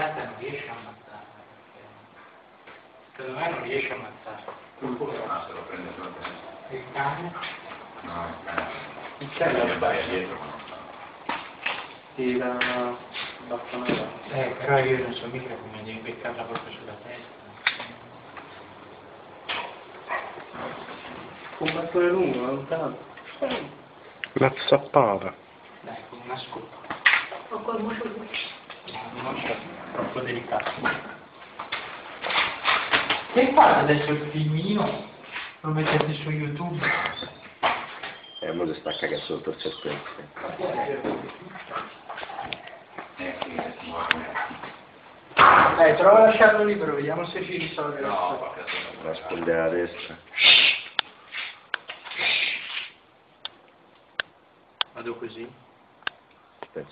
gatta non riesce a ammazzarla, secondo me non riesce a ammazzarla. No, se lo prende sulla testa. Il cane? No, il cane. Il cane va dietro. Sì, la baffonata. Però io non so mica come devi beccarla proprio sulla testa. Un battone lungo, lontano. La zappata. Dai, con una scopa. Ho col muso troppo delicato. E guarda adesso il filmino, lo mettete su YouTube. E mo' si sta cagando solo per certezza. Dai, prova a lasciarlo libero, vediamo se ci risolve. No, la sponde alla destra. Vado così.